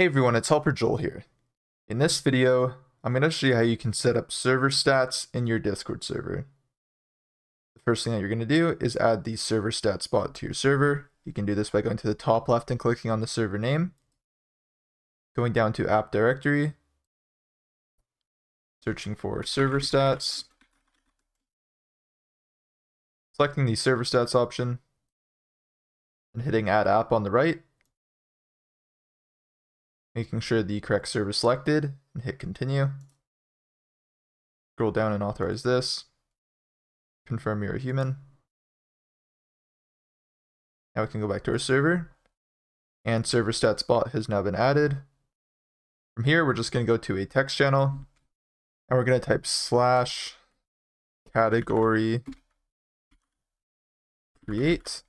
Hey everyone, it's Helper Joel here. In this video, I'm going to show you how you can set up server stats in your Discord server. The first thing that you're going to do is add the server stats bot to your server. You can do this by going to the top left and clicking on the server name, going down to app directory, searching for server stats, selecting the server stats option, and hitting add app on the right. Making sure the correct server is selected, and hit continue. Scroll down and authorize this. Confirm you're a human. Now we can go back to our server, and server stats bot has now been added. From here, we're just going to go to a text channel, and we're going to type /category create.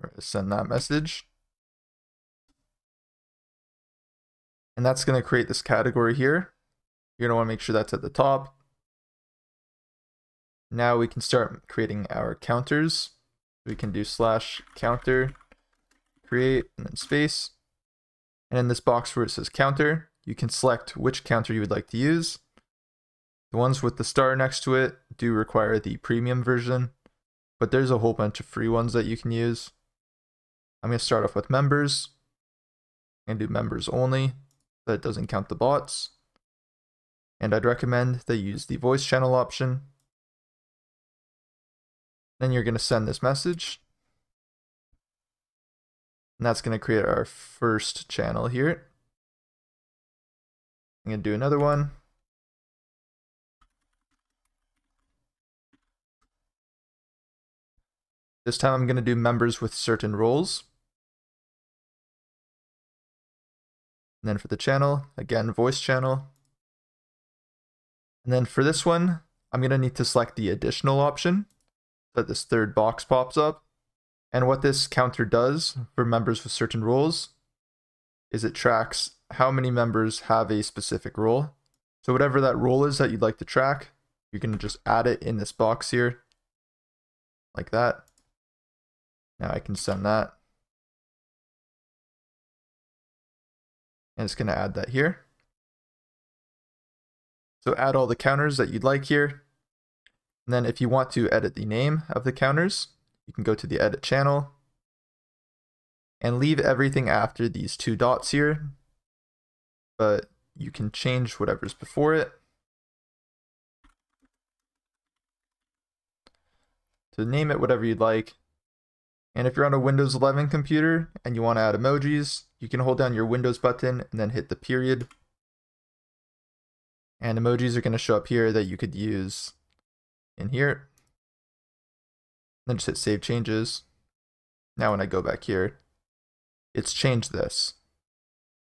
We're going to send that message. And that's going to create this category here. You're going to want to make sure that's at the top. Now we can start creating our counters. We can do /counter create and then space. And in this box where it says counter, you can select which counter you would like to use. The ones with the star next to it do require the premium version, but there's a whole bunch of free ones that you can use. I'm going to start off with members and do members only. That doesn't count the bots, and I'd recommend they use the voice channel option. Then you're going to send this message, and that's going to create our first channel here. I'm going to do another one, this time I'm going to do members with certain roles. And then for the channel, again, voice channel. And then for this one, I'm going to need to select the additional option, so that this third box pops up. And what this counter does for members with certain roles is it tracks how many members have a specific role. So whatever that role is that you'd like to track, you can just add it in this box here, like that. Now I can send that. And it's going to add that here. So add all the counters that you'd like here. And then if you want to edit the name of the counters, you can go to the edit channel and leave everything after these two dots here, but you can change whatever's before it to name it whatever you'd like. And if you're on a Windows 11 computer and you want to add emojis, you can hold down your Windows button and then hit the period. And emojis are going to show up here that you could use in here. And then just hit save changes. Now when I go back here, it's changed this.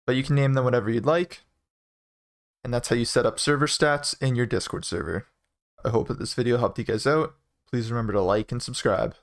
But you can name them whatever you'd like. And that's how you set up server stats in your Discord server. I hope that this video helped you guys out. Please remember to like and subscribe.